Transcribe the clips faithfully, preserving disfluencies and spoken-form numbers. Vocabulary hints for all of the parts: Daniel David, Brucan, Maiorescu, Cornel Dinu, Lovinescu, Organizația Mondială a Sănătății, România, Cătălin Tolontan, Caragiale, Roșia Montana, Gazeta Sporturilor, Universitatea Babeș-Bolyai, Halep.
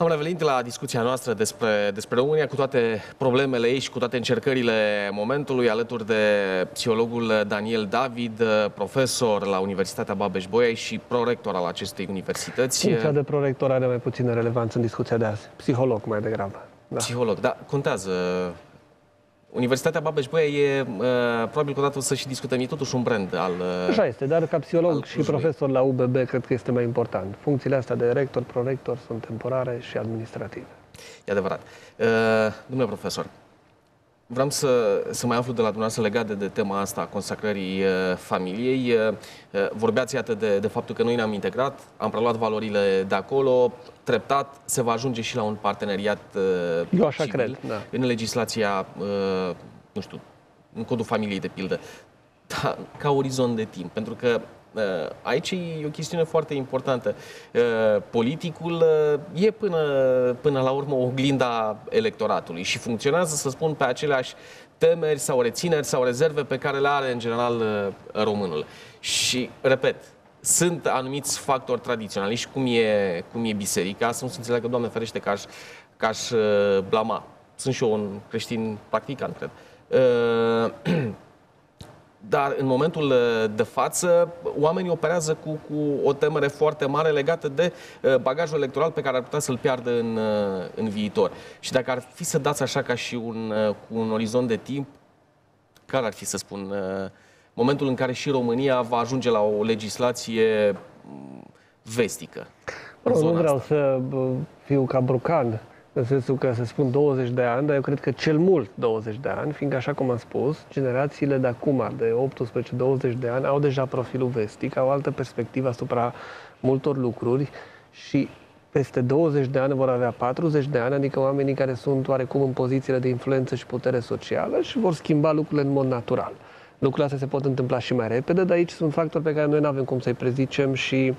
Am revenit la discuția noastră despre, despre România, cu toate problemele ei și cu toate încercările momentului, alături de psihologul Daniel David, profesor la Universitatea Babeș-Bolyai și prorector al acestei universități. Funcția de prorector are mai puțină relevanță în discuția de azi. Psiholog mai degrabă. Da. Psiholog, da, contează. Universitatea Babeș-Bolyai e, uh, probabil că odată o să și discutăm, e totuși un brand al... Uh, Așa este, dar ca psiholog și profesor la U B B cred că este mai important. Funcțiile astea de rector, prorector sunt temporare și administrative. E adevărat. Uh, domnule profesor, vreau să, să mai aflu de la dumneavoastră legat de, de tema asta a consacrării uh, familiei. Uh, vorbeați, iată, de, de faptul că noi ne-am integrat, am preluat valorile de acolo, treptat se va ajunge și la un parteneriat uh, Eu așa civil, cred, da. În legislația, uh, nu știu, în codul familiei, de pildă, da, ca orizont de timp, pentru că aici e o chestiune foarte importantă. Politicul e până, până la urmă oglinda electoratului și funcționează, să spun, pe aceleași temeri sau rețineri sau rezerve pe care le are în general românul. Și, repet, sunt anumiți factori tradiționaliști, cum e, cum e biserica, să nu se înțeleagă, Doamne ferește, că aș, că aș blama. Sunt și eu un creștin practicant, cred. Dar în momentul de față oamenii operează cu, cu o temere foarte mare legată de bagajul electoral pe care ar putea să-l piardă în, în viitor. Și dacă ar fi să dați așa ca și un, cu un orizont de timp, care ar fi, să spun, momentul în care și România va ajunge la o legislație vestică? Nu vreau asta. Să fiu ca Brucan, în sensul că se spun douăzeci de ani, dar eu cred că cel mult douăzeci de ani, fiindcă, așa cum am spus, generațiile de acum, de optsprezece douăzeci de ani, au deja profilul vestic, au altă perspectivă asupra multor lucruri și peste douăzeci de ani vor avea patruzeci de ani, adică oamenii care sunt oarecum în pozițiile de influență și putere socială și vor schimba lucrurile în mod natural. Lucrurile astea se pot întâmpla și mai repede, dar aici sunt factori pe care noi nu avem cum să-i prezicem și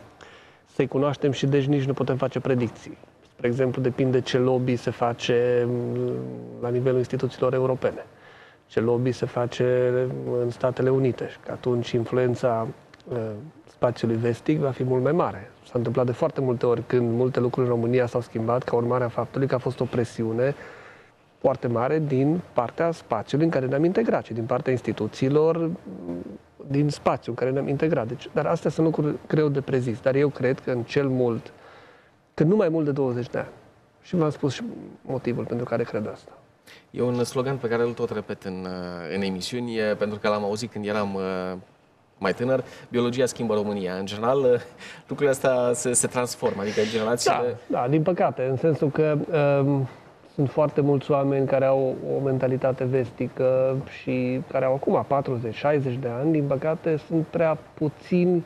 să-i cunoaștem și deci nici nu putem face predicții. De exemplu, depinde ce lobby se face la nivelul instituțiilor europene, ce lobby se face în Statele Unite și că atunci influența uh, spațiului vestic va fi mult mai mare. S-a întâmplat de foarte multe ori când multe lucruri în România s-au schimbat ca urmare a faptului că a fost o presiune foarte mare din partea spațiului în care ne-am integrat și din partea instituțiilor din spațiul în care ne-am integrat. Deci, dar astea sunt lucruri greu de prezis, dar eu cred că în cel mult că nu mai mult de douăzeci de ani. Și v-am spus și motivul pentru care cred asta. E un slogan pe care îl tot repet în, în emisiuni, pentru că l-am auzit când eram mai tânăr. Biologia schimbă România. În general, lucrurile astea se, se transformă, adică generațiile... Da, da, din păcate, în sensul că um, sunt foarte mulți oameni care au o mentalitate vestică și care au acum patruzeci șaizeci de ani, din păcate, sunt prea puțini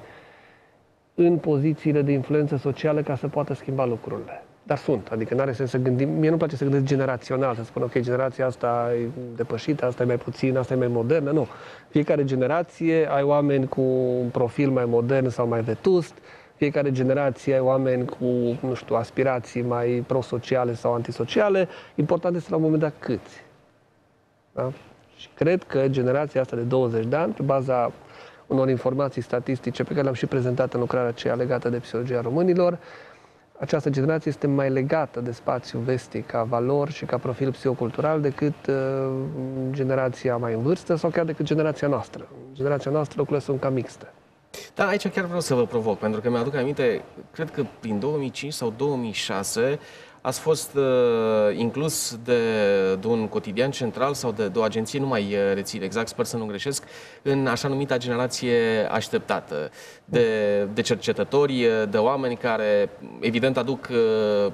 în pozițiile de influență socială ca să poată schimba lucrurile. Dar sunt, adică nu are sens să gândim, mie nu-mi place să gândesc generațional, să spun, ok, generația asta e depășită, asta e mai puțin, asta e mai modernă, nu. Fiecare generație ai oameni cu un profil mai modern sau mai vetust, fiecare generație ai oameni cu, nu știu, aspirații mai prosociale sau antisociale, important este la un moment dat câți. Da? Și cred că generația asta de douăzeci de ani, pe baza unor informații statistice pe care le-am și prezentat în lucrarea aceea legată de psihologia românilor, această generație este mai legată de spațiul vestic ca valori și ca profil psihocultural decât uh, generația mai în vârstă sau chiar decât generația noastră. Generația noastră lucrurile sunt cam mixte. Da, aici chiar vreau să vă provoc, pentru că mi-aduc aminte, cred că prin două mii cinci sau două mii șase ați fost uh, inclus de, de un cotidian central sau de, de o agenție, nu mai rețin exact, sper să nu greșesc, în așa numita generație așteptată, de, de cercetători, de oameni care, evident, aduc uh,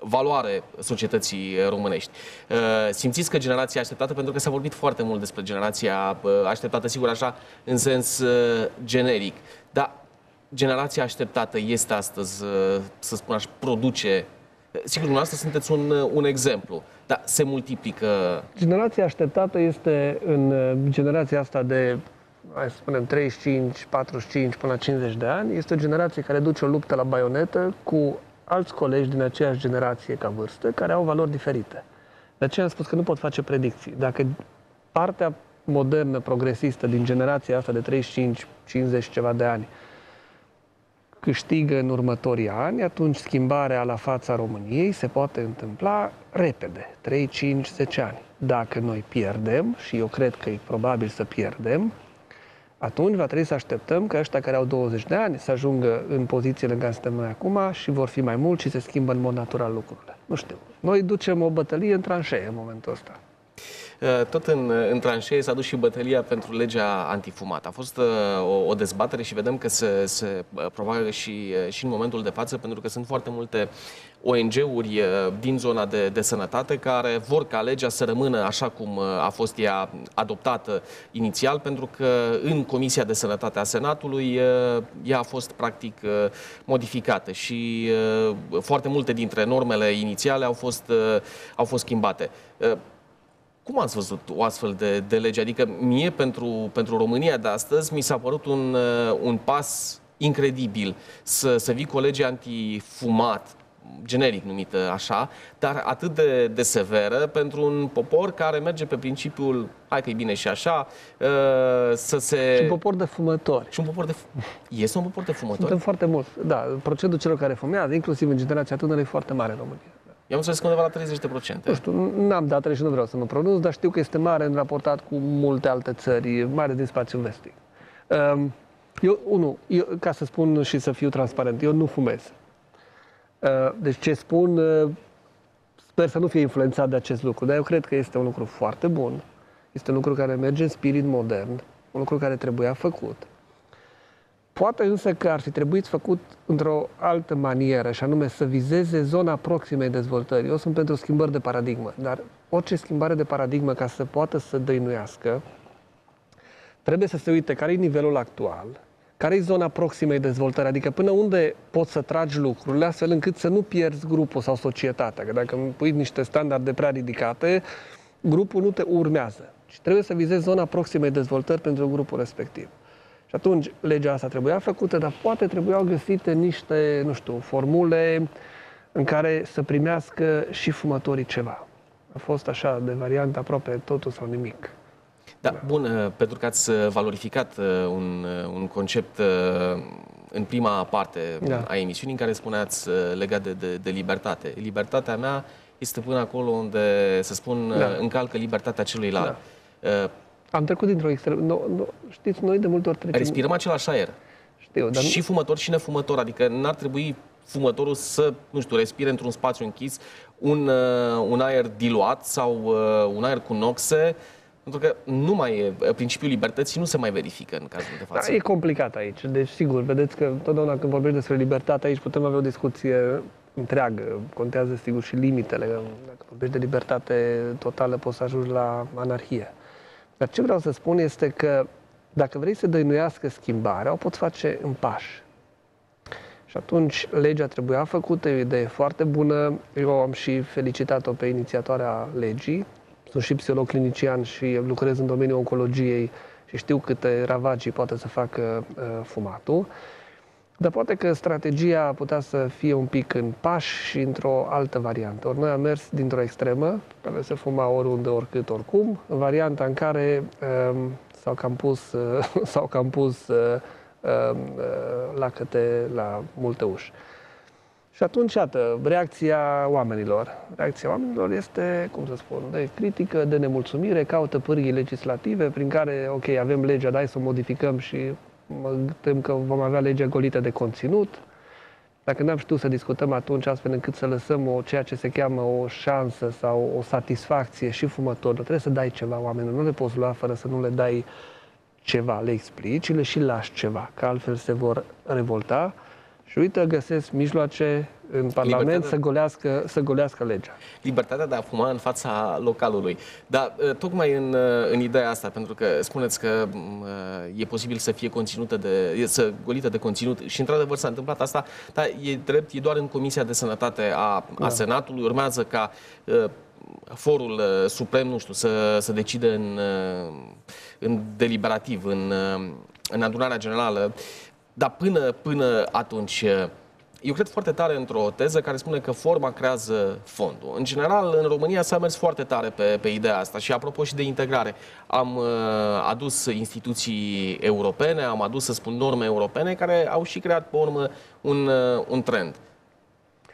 valoare societății românești. Uh, simțiți că generația așteptată, pentru că s-a vorbit foarte mult despre generația așteptată, sigur, așa, în sens uh, generic, dar generația așteptată este astăzi, uh, să spun aș, produce. Sigur, dumneavoastră sunteți un, un exemplu, dar se multiplică... Generația așteptată este în generația asta de, hai să spunem, treizeci și cinci, patruzeci și cinci până la cincizeci de ani, este o generație care duce o luptă la baionetă cu alți colegi din aceeași generație ca vârstă, care au valori diferite. De aceea am spus că nu pot face predicții. Dacă partea modernă, progresistă din generația asta de treizeci și cinci, cincizeci ceva de ani câștigă în următorii ani, atunci schimbarea la fața României se poate întâmpla repede, trei, cinci, zece ani. Dacă noi pierdem, și eu cred că e probabil să pierdem, atunci va trebui să așteptăm că ăștia care au douăzeci de ani să ajungă în pozițiile în care suntem noi acum și vor fi mai mulți și se schimbă în mod natural lucrurile. Nu știu. Noi ducem o bătălie în tranșee în momentul ăsta. Tot în, în tranșee s-a dus și bătălia pentru legea antifumat. A fost uh, o, o dezbatere și vedem că se, se propagă și, și în momentul de față, pentru că sunt foarte multe O N G-uri din zona de, de sănătate care vor ca legea să rămână așa cum a fost ea adoptată inițial, pentru că în Comisia de Sănătate a Senatului ea a fost practic modificată și foarte multe dintre normele inițiale au fost, au fost schimbate. Cum ați văzut o astfel de, de lege? Adică mie, pentru, pentru România de astăzi, mi s-a părut un, un pas incredibil să, să vii cu o lege antifumat, generic numită așa, dar atât de, de severă pentru un popor care merge pe principiul hai că e bine și așa, să se... Și un popor de fumători. Și un popor de fumători. Este un popor de fumători? Suntem foarte mulți. Da, procentul celor care fumează, inclusiv în generația tânără, e foarte mare în România. Eu am înțeles că undeva la treizeci la sută. Nu știu, n-am dat și nu vreau să mă pronunț, dar știu că este mare în raportat cu multe alte țări, mare din spațiul vestic. Eu, unul, eu, ca să spun și să fiu transparent, eu nu fumez. Deci ce spun, sper să nu fie influențat de acest lucru, dar eu cred că este un lucru foarte bun, este un lucru care merge în spirit modern, un lucru care trebuia făcut. Poate însă că ar fi trebuit făcut într-o altă manieră, și anume să vizeze zona proximei dezvoltării. Eu sunt pentru schimbări de paradigmă, dar orice schimbare de paradigmă, ca să poată să dăinuiască, trebuie să se uite care e nivelul actual, care e zona proximei dezvoltării, adică până unde poți să tragi lucrurile, astfel încât să nu pierzi grupul sau societatea. Că dacă îmi pui niște standarde prea ridicate, grupul nu te urmează. Și trebuie să vizezi zona proximei dezvoltării pentru grupul respectiv. Atunci, legea asta trebuia făcută, dar poate trebuiau găsite niște, nu știu, formule în care să primească și fumătorii ceva. A fost așa, de variantă aproape totul sau nimic. Da, da. Bun, pentru că ați valorificat un, un concept în prima parte da. a emisiunii, în care spuneați legat de, de, de libertate. Libertatea mea este până acolo unde, să spun, da. încalcă libertatea celuilalt. Da. Am trecut dintr-o extremă. No, no, știți, noi de multe ori trecem... Respirăm același aer. Știu, dar... Și fumător și nefumător. Adică n-ar trebui fumătorul să, nu știu, respire într-un spațiu închis un, uh, un aer diluat sau uh, un aer cu noxe, pentru că nu mai e, principiul libertății nu se mai verifică în cazul de față. Da, e complicat aici. Deci, sigur, vedeți că totdeauna când vorbești despre libertate aici putem avea o discuție întreagă. Contează, sigur, și limitele. Dacă vorbești de libertate totală, poți să ajungi la anarhie. Dar ce vreau să spun este că dacă vrei să dăinuiască schimbarea, o poți face în pași. Și atunci legea trebuia făcută, e o idee foarte bună. Eu am și felicitat-o pe inițiatoarea legii. Sunt și psiholog clinician și lucrez în domeniul oncologiei și știu câte ravagii poate să facă uh, fumatul. Dar poate că strategia putea să fie un pic în pași și într-o altă variantă. Ori noi am mers dintr-o extremă, care se fuma oriunde, oricât, oricum, în varianta în care um, s-au cam pus, uh, s-au cam pus uh, uh, lacăte la multe uși. Și atunci, iată, reacția oamenilor. Reacția oamenilor este, cum să spun, de critică, de nemulțumire, caută pârghii legislative prin care, ok, avem legea, dai să o modificăm și... Mă tem că vom avea legea golită de conținut. Dacă n-am știut să discutăm atunci astfel încât să lăsăm o, ceea ce se cheamă o șansă sau o satisfacție și fumătorilor, trebuie să dai ceva oamenilor. Nu le poți lua fără să nu le dai ceva, le explici, le și lași ceva, că altfel se vor revolta. Și uite, găsesc mijloace în Parlament de... să, golească, să golească legea. Libertatea de a fuma în fața localului. Dar tocmai în, în ideea asta, pentru că spuneți că e posibil să fie conținută de, să golită de conținut și într-adevăr s-a întâmplat asta, dar e drept, e doar în Comisia de Sănătate a, da. a Senatului, urmează ca forul suprem, nu știu, să, să decide în, în deliberativ, în, în adunarea generală. Dar până, până atunci eu cred foarte tare într-o teză care spune că forma creează fondul. În general, în România s-a mers foarte tare pe, pe ideea asta. Și apropo și de integrare, am uh, adus instituții europene, am adus, să spun, norme europene care au și creat, pe urmă, un, uh, un trend.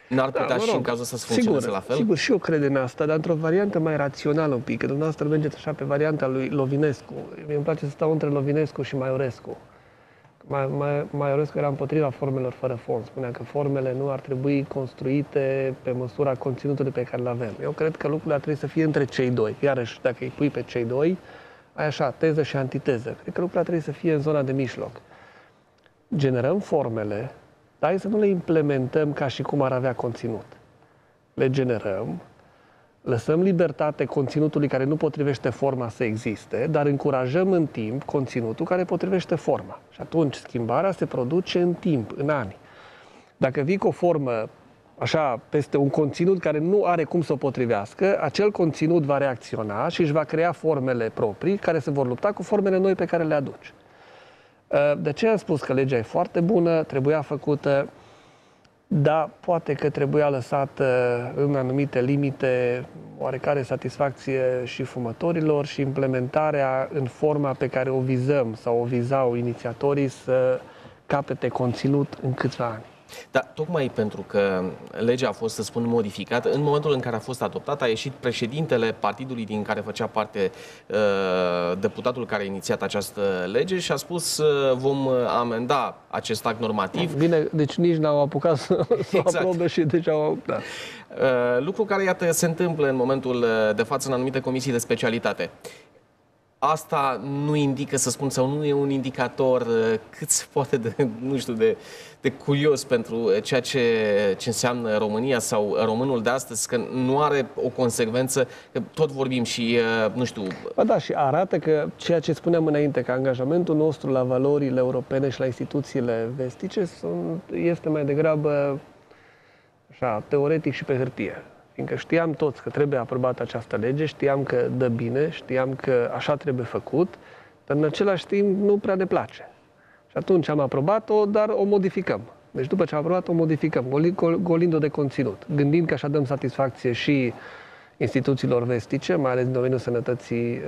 N-ar putea da, mă rog, și în cazul să se funcționeze la fel? Sigur, și eu cred în asta, dar într-o variantă mai rațională un pic. Că dumneavoastră mergeți așa pe varianta lui Lovinescu. Mie îmi place să stau între Lovinescu și Maiorescu. Mai, mai, Maiorescu era împotriva formelor fără fond. Spunea că formele nu ar trebui construite pe măsura conținutului pe care le avem. Eu cred că lucrurile ar trebui să fie între cei doi. Iarăși, dacă îi pui pe cei doi, ai așa, teză și antiteză. Cred că lucrurile ar trebui să fie în zona de mijloc. Generăm formele, dar hai să nu le implementăm ca și cum ar avea conținut. Le generăm, lăsăm libertate conținutului care nu potrivește forma să existe, dar încurajăm în timp conținutul care potrivește forma. Și atunci schimbarea se produce în timp, în ani. Dacă vii cu o formă așa, peste un conținut care nu are cum să o potrivească, acel conținut va reacționa și își va crea formele proprii care se vor lupta cu formele noi pe care le aduci. De aceea am spus că legea e foarte bună, trebuia făcută, dar poate că trebuia lăsată în anumite limite oarecare satisfacție și fumătorilor și implementarea în forma pe care o vizăm sau o vizau inițiatorii să capete conținut în câțiva ani. Dar tocmai pentru că legea a fost, să spun, modificată, în momentul în care a fost adoptată, a ieșit președintele partidului din care făcea parte uh, deputatul care a inițiat această lege și a spus uh, vom amenda acest act normativ. Bine, deci nici n-au apucat să, exact, să aprobe și deci au... Da. Uh, lucru care, iată, se întâmplă în momentul de față în anumite comisii de specialitate. Asta nu indică, să spun, sau nu e un indicator cât se poate de, nu știu, de, de curios pentru ceea ce, ce înseamnă România sau românul de astăzi, că nu are o consecvență, că tot vorbim și, nu știu... Ba da, și arată că ceea ce spuneam înainte, că angajamentul nostru la valorile europene și la instituțiile vestice sunt, este mai degrabă așa, teoretic și pe hârtie. Fiindcă știam toți că trebuie aprobată această lege, știam că dă bine, știam că așa trebuie făcut, dar în același timp nu prea ne place. Și atunci am aprobat-o, dar o modificăm. Deci după ce am aprobat-o, o modificăm, golind-o de conținut, gândind că așa dăm satisfacție și instituțiilor vestice, mai ales în domeniul sănătății.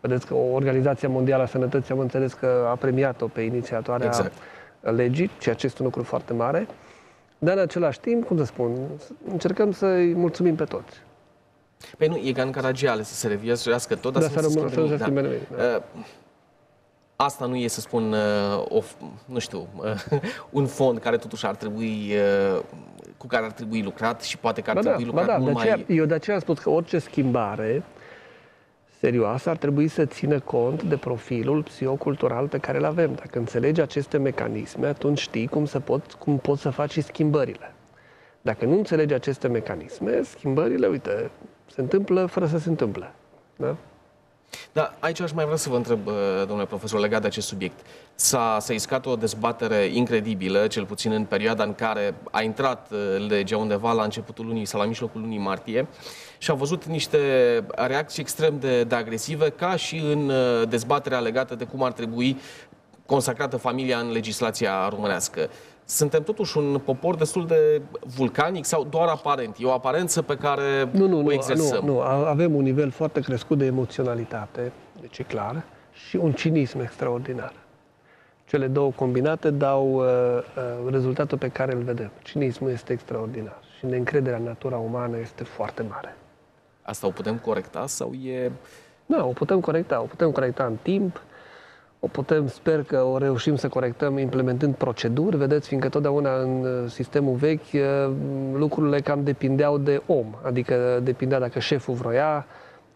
Vedeți că Organizația Mondială a Sănătății, am înțeles că a premiat-o pe inițiatoarea, exact, legii, ceea ce este un lucru foarte mare. Dar în același timp, cum să spun, încercăm să-i mulțumim pe toți. Păi nu, e ca în Caragiale să se reviezuiască tot, dar să nu se schimbe nimic. Asta nu e, să spun, o, nu știu, un fond care totuși ar trebui, cu care ar trebui lucrat și poate că ar ba trebui da, lucrat da, mult de aceea, mai... Eu de aceea am spus că orice schimbare serioasă ar trebui să țină cont de profilul psihocultural pe care îl avem. Dacă înțelegi aceste mecanisme, atunci știi cum, se pot, cum poți să faci și schimbările. Dacă nu înțelegi aceste mecanisme, schimbările, uite, se întâmplă fără să se întâmple. Da? Da, aici aș mai vrea să vă întreb, domnule profesor, legat de acest subiect. S-a iscat o dezbatere incredibilă, cel puțin în perioada în care a intrat legea undeva la începutul lunii sau la mijlocul lunii martie și am văzut niște reacții extrem de, de agresive, ca și în dezbaterea legată de cum ar trebui consacrată familia în legislația românească. Suntem totuși un popor destul de vulcanic sau doar aparent? E o aparență pe care nu, nu, o exersăm. Nu, nu, avem un nivel foarte crescut de emoționalitate, deci e clar, și un cinism extraordinar. Cele două combinate dau uh, uh, rezultatul pe care îl vedem. Cinismul este extraordinar și neîncrederea în natura umană este foarte mare. Asta o putem corecta sau e... Nu, o putem corecta. O putem corecta în timp. O putem, sper că o reușim să corectăm implementând proceduri, vedeți, fiindcă totdeauna în sistemul vechi lucrurile cam depindeau de om, adică depindea dacă șeful vroia,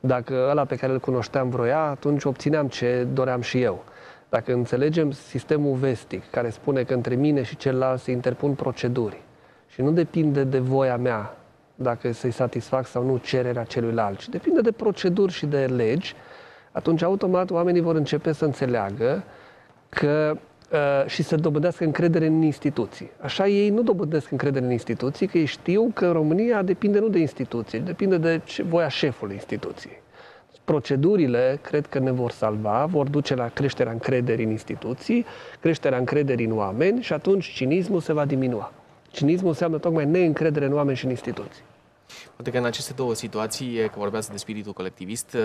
dacă ăla pe care îl cunoșteam vroia, atunci obțineam ce doream și eu. Dacă înțelegem sistemul vestic, care spune că între mine și celălalt se interpun proceduri și nu depinde de voia mea dacă să-i satisfac sau nu cererea celuilalt, ci depinde de proceduri și de legi, atunci, automat, oamenii vor începe să înțeleagă că, uh, și să dobândească încredere în instituții. Așa ei nu dobândesc încredere în instituții, că ei știu că România depinde nu de instituții, depinde de voia șefului instituției. Procedurile, cred că ne vor salva, vor duce la creșterea încrederii în instituții, creșterea încrederii în oameni și atunci cinismul se va diminua. Cinismul înseamnă tocmai neîncredere în oameni și în instituții. Poate că în aceste două situații, că vorbeați de spiritul colectivist,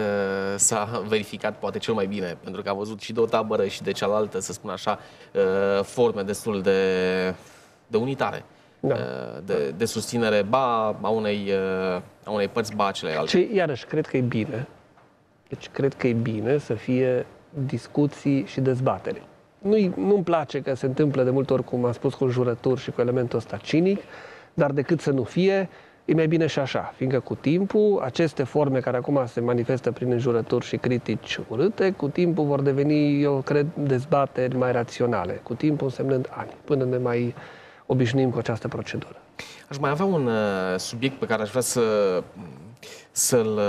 s-a verificat poate cel mai bine, pentru că am văzut și de o tabără și de cealaltă, să spun așa, forme destul de, de unitare, da. de, de susținere, ba a unei, a unei părți, ba a celelalte. Și iarăși, cred că e bine, deci cred că e bine să fie discuții și dezbatere. Nu-i, nu-mi place că se întâmplă de multe ori, cum am spus, cu jurături și cu elementul ăsta cinic, dar decât să nu fie, e mai bine și așa, fiindcă cu timpul aceste forme care acum se manifestă prin înjurături și critici urâte, cu timpul vor deveni, eu cred, dezbateri mai raționale, cu timpul însemnând ani, până ne mai obișnuim cu această procedură. Aș mai avea un uh, subiect pe care aș vrea să, să-l,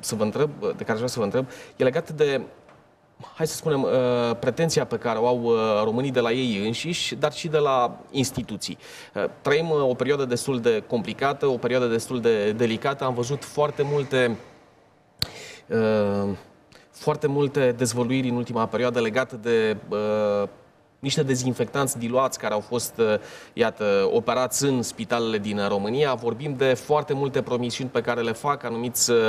să vă întreb, de care aș vrea să vă întreb, e legat de, hai să spunem, pretenția pe care o au românii de la ei înșiși, dar și de la instituții. Trăim o perioadă destul de complicată, o perioadă destul de delicată. Am văzut foarte multe, foarte multe dezvăluiri în ultima perioadă legate de niște dezinfectanți diluați care au fost, iată, operați în spitalele din România. Vorbim de foarte multe promisiuni pe care le fac anumiți uh,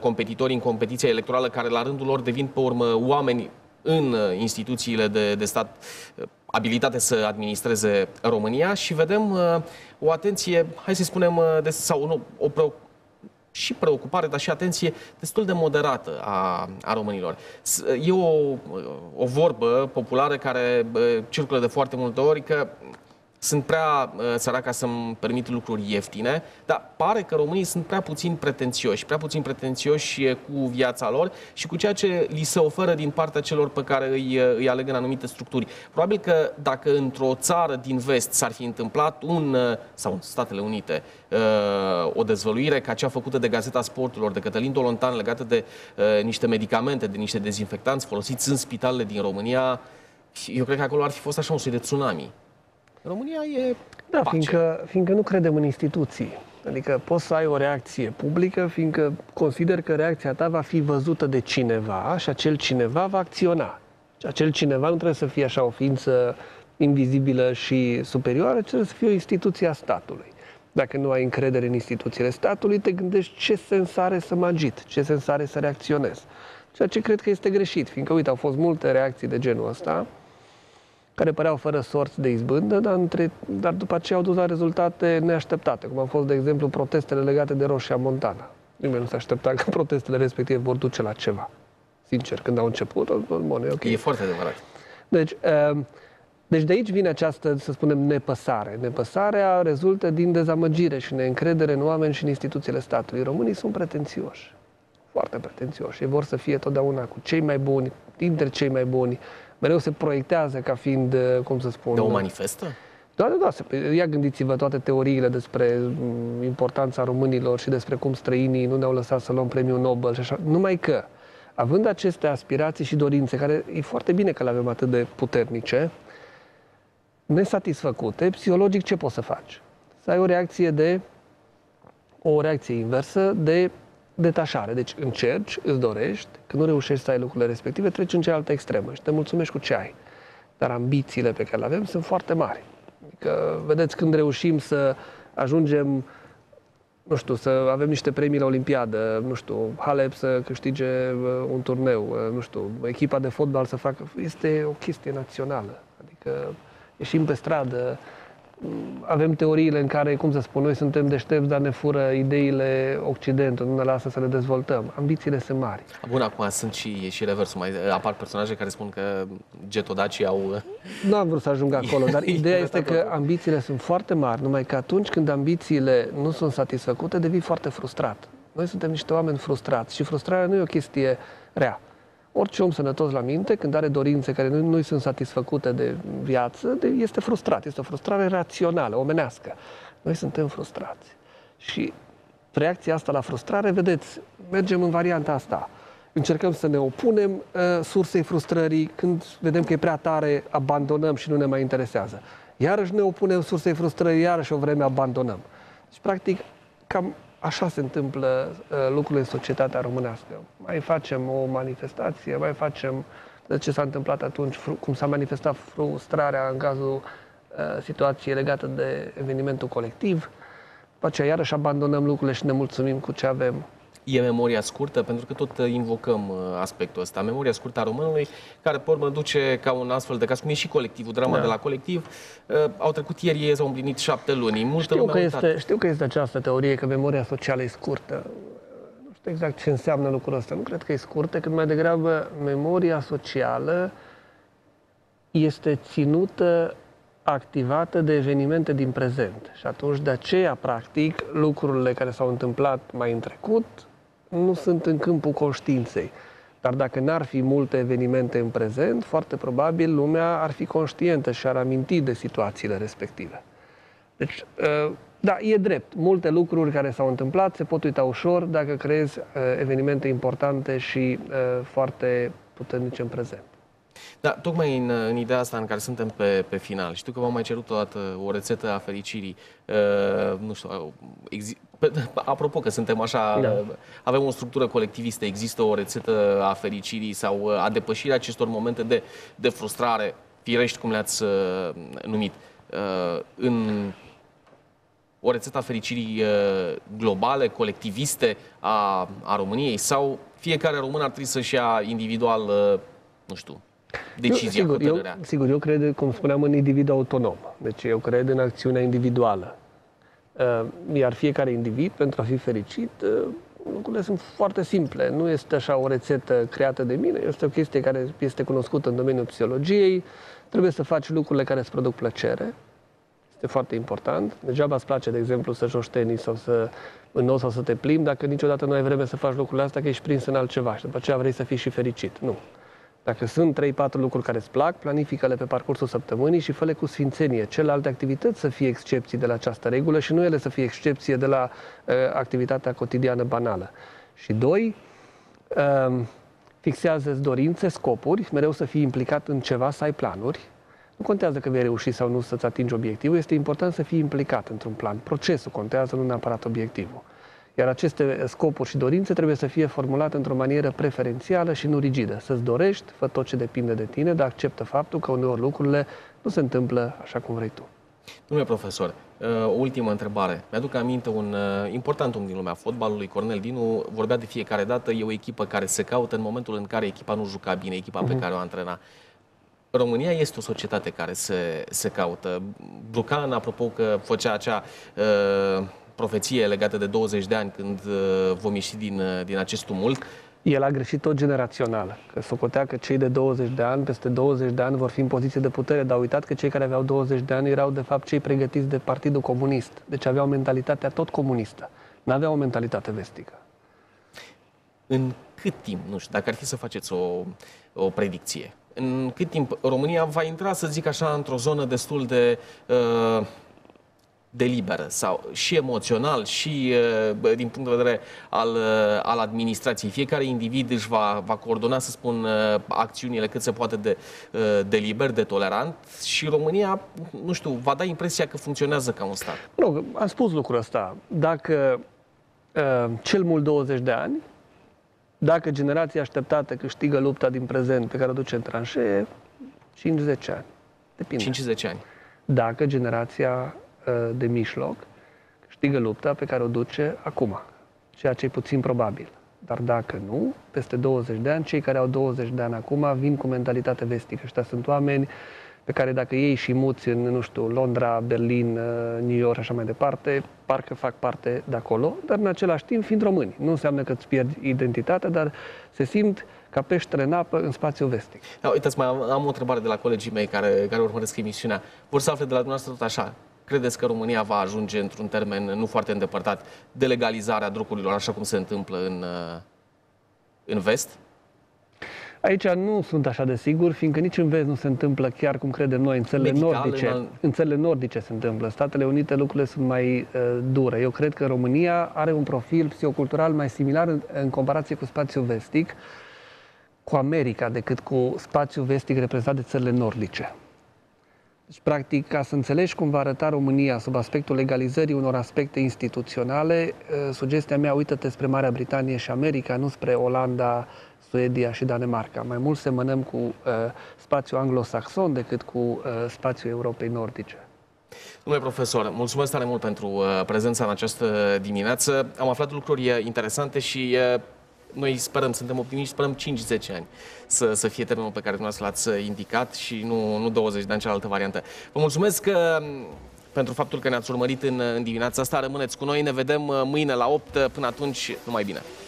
competitori în competiția electorală, care la rândul lor devin pe urmă oameni în instituțiile de, de stat abilitate să administreze România, și vedem uh, o atenție, hai să spunem, de, sau nu, o preocupare, și preocupare, dar și atenție destul de moderată a, a românilor. E o, o vorbă populară care circulă de foarte multe ori, că sunt prea sărac ca să-mi permit lucruri ieftine, dar pare că românii sunt prea puțin pretențioși, prea puțin pretențioși cu viața lor și cu ceea ce li se oferă din partea celor pe care îi, îi aleg în anumite structuri. Probabil că dacă într-o țară din vest s-ar fi întâmplat un, sau în Statele Unite, o dezvăluire ca cea făcută de Gazeta Sporturilor, de Cătălin Tolontan, legată de niște medicamente, de niște dezinfectanți folosiți în spitalele din România, eu cred că acolo ar fi fost așa un soi de tsunami. România e da, pace. Fiindcă, fiindcă nu credem în instituții. Adică poți să ai o reacție publică, fiindcă consider că reacția ta va fi văzută de cineva și acel cineva va acționa. Și acel cineva nu trebuie să fie așa o ființă invizibilă și superioară, ci trebuie să fie o instituție a statului. Dacă nu ai încredere în instituțiile statului, te gândești ce sens are să mă agit, ce sens are să reacționez. Ceea ce cred că este greșit, fiindcă, uite, au fost multe reacții de genul ăsta, care păreau fără sorți de izbândă, dar, între, dar după aceea au dus la rezultate neașteptate, cum au fost, de exemplu, protestele legate de Roșia Montana. Nimeni nu se aștepta că protestele respective vor duce la ceva. Sincer, când au început, bun, e ok. E foarte adevărat. Deci, deci de aici vine această, să spunem, nepăsare. Nepăsarea rezultă din dezamăgire și neîncredere în oameni și în instituțiile statului. Românii sunt pretențioși, foarte pretențioși. Ei vor să fie totdeauna cu cei mai buni, dintre cei mai buni, mereu se proiectează ca fiind, cum să spun... De o manifestă? Da, da, da. Ia gândiți-vă toate teoriile despre importanța românilor și despre cum străinii nu ne-au lăsat să luăm premiul Nobel și așa. Numai că, având aceste aspirații și dorințe, care e foarte bine că le avem atât de puternice, nesatisfăcute, psihologic ce poți să faci? Să ai o reacție de... o reacție inversă de detașare. Deci încerci, îți dorești, când nu reușești să ai lucrurile respective, treci în cealaltă extremă și te mulțumești cu ce ai. Dar ambițiile pe care le avem sunt foarte mari. Adică, vedeți, când reușim să ajungem, nu știu, să avem niște premii la Olimpiadă, nu știu, Halep să câștige un turneu, nu știu, echipa de fotbal să facă... Este o chestie națională. Adică ieșim pe stradă, avem teoriile în care, cum să spun, noi suntem deștepți, dar ne fură ideile Occidentului, nu ne lasă să le dezvoltăm. Ambițiile sunt mari. Bun, acum sunt și, și reversul. Mai apar personaje care spun că getodacii au... Nu am vrut să ajung acolo, dar ideea este că ambițiile sunt foarte mari, numai că atunci când ambițiile nu sunt satisfăcute, devii foarte frustrat. Noi suntem niște oameni frustrați și frustrarea nu e o chestie rea. Orice om sănătos la minte, când are dorințe care nu, nu sunt satisfăcute de viață, de, este frustrat. Este o frustrare rațională, omenească. Noi suntem frustrați. Și reacția asta la frustrare, vedeți, mergem în varianta asta. Încercăm să ne opunem uh, sursei frustrării. Când vedem că e prea tare, abandonăm și nu ne mai interesează. Iarăși ne opunem sursei frustrării, iarăși o vreme abandonăm. Deci, practic, cam... Așa se întâmplă uh, lucrurile în societatea românească. Mai facem o manifestație, mai facem de ce s-a întâmplat atunci, cum s-a manifestat frustrarea în cazul situație legată de evenimentul colectiv. După aceea iarăși abandonăm lucrurile și ne mulțumim cu ce avem. E memoria scurtă, pentru că tot invocăm aspectul ăsta. Memoria scurtă a românului, care pe urmă duce ca un astfel de caz, cum e și colectivul, drama da. de la colectiv. Au trecut ieri, ei s-au împlinit șapte luni. Multă știu, că este, știu că este această teorie, că memoria socială e scurtă. Nu știu exact ce înseamnă lucrul ăsta. Nu cred că e scurtă, cât mai degrabă memoria socială este ținută, activată de evenimente din prezent. Și atunci, de aceea, practic, lucrurile care s-au întâmplat mai în trecut nu sunt în câmpul conștiinței. Dar dacă n-ar fi multe evenimente în prezent, foarte probabil lumea ar fi conștientă și ar aminti de situațiile respective. Deci, da, e drept. Multe lucruri care s-au întâmplat se pot uita ușor dacă creezi evenimente importante și foarte puternice în prezent. Da, tocmai în, în ideea asta în care suntem pe, pe final, știu că v-am mai cerut o dată o rețetă a fericirii, uh, nu știu, exi... apropo că suntem așa, da. avem o structură colectivistă, există o rețetă a fericirii sau a depășirii acestor momente de, de frustrare, firești cum le-ați uh, numit, uh, în o rețetă a fericirii uh, globale, colectiviste a, a României, sau fiecare român ar trebui să-și ia individual, uh, nu știu, decizia, eu, sigur, eu, sigur, eu cred, cum spuneam, în individ autonom. Deci eu cred în acțiunea individuală. Iar fiecare individ, pentru a fi fericit, lucrurile sunt foarte simple. Nu este așa o rețetă creată de mine, este o chestie care este cunoscută în domeniul psihologiei. Trebuie să faci lucrurile care îți produc plăcere. Este foarte important. Degeaba îți place, de exemplu, să joci tenis sau să înnoți sau să te plimbi, dacă niciodată nu ai vreme să faci lucrurile astea, că ești prins în altceva și după aceea vrei să fii și fericit. Nu. Dacă sunt trei patru lucruri care îți plac, planifică-le pe parcursul săptămânii și fă-le cu sfințenie. Celelalte activități să fie excepții de la această regulă și nu ele să fie excepție de la uh, activitatea cotidiană banală. Și doi, uh, fixează-ți dorințe, scopuri, mereu să fii implicat în ceva, să ai planuri. Nu contează că vei reuși sau nu să-ți atingi obiectivul, este important să fii implicat într-un plan. Procesul contează, nu neapărat obiectivul. Iar aceste scopuri și dorințe trebuie să fie formulate într-o manieră preferențială și nu rigidă. Să-ți dorești, fă tot ce depinde de tine, dar acceptă faptul că uneori lucrurile nu se întâmplă așa cum vrei tu. Domnule profesor, o ultimă întrebare. Mi-aduc aminte un important om din lumea fotbalului, Cornel Dinu, vorbea de fiecare dată, e o echipă care se caută în momentul în care echipa nu juca bine, echipa pe care o antrena. România este o societate care se, se caută. Brucan, apropo că făcea acea... Uh, profeție legată de douăzeci de ani, când vom ieși din, din acest tumult. El a greșit tot generațional. Că socotea că cei de douăzeci de ani, peste douăzeci de ani, vor fi în poziție de putere, dar a uitat că cei care aveau douăzeci de ani erau, de fapt, cei pregătiți de Partidul Comunist. Deci aveau mentalitatea tot comunistă. N-aveau o mentalitate vestică. În cât timp, nu știu, dacă ar fi să faceți o, o predicție, în cât timp România va intra, să zic așa, într-o zonă destul de... Uh, de liberă, sau și emoțional, și uh, din punct de vedere al, uh, al administrației. Fiecare individ își va, va coordona, să spun, uh, acțiunile cât se poate de, uh, de liber, de tolerant, și România, nu știu, va da impresia că funcționează ca un stat. Nu, am spus lucrul ăsta. Dacă uh, cel mult douăzeci de ani, dacă generația așteptată câștigă lupta din prezent pe care o duce în tranșee, cinci zece ani. Depinde. cinci zece ani. Dacă generația de mijloc câștigă lupta pe care o duce acum, ceea ce e puțin probabil. Dar dacă nu, peste douăzeci de ani, cei care au douăzeci de ani acum vin cu mentalitate vestică. Ăștia sunt oameni pe care dacă ei și muți în, nu știu, Londra, Berlin, New York și așa mai departe, parcă fac parte de acolo, dar în același timp fiind români. Nu înseamnă că îți pierzi identitatea, dar se simt ca peștere în apă în spațiu vestic. Da, uitați, mai am, am o întrebare de la colegii mei care, care urmăresc emisiunea. Vor să afle de la dumneavoastră tot așa. Credeți că România va ajunge într-un termen nu foarte îndepărtat de legalizarea drogurilor, așa cum se întâmplă în, în vest? Aici nu sunt așa de sigur, fiindcă nici în vest nu se întâmplă chiar cum credem noi. În țările nordice, în... în țările nordice se întâmplă. Statele Unite lucrurile sunt mai uh, dure. Eu cred că România are un profil psihocultural mai similar în, în comparație cu spațiul vestic, cu America, decât cu spațiul vestic reprezentat de țările nordice. Deci, practic, ca să înțelegi cum va arăta România sub aspectul legalizării unor aspecte instituționale, sugestia mea, uită-te spre Marea Britanie și America, nu spre Olanda, Suedia și Danemarca. Mai mult semănăm cu uh, spațiul anglosaxon decât cu uh, spațiul Europei Nordice. Domnule profesor, mulțumesc tare mult pentru prezența în această dimineață. Am aflat lucruri interesante și uh, noi sperăm, suntem optimiști, sperăm cinci-zece ani să, să fie termenul pe care dumneavoastră l-ați indicat și nu, nu douăzeci de ani, cealaltă variantă. Vă mulțumesc că, pentru faptul că ne-ați urmărit în, în dimineața asta. Rămâneți cu noi, ne vedem mâine la opt. Până atunci, numai bine!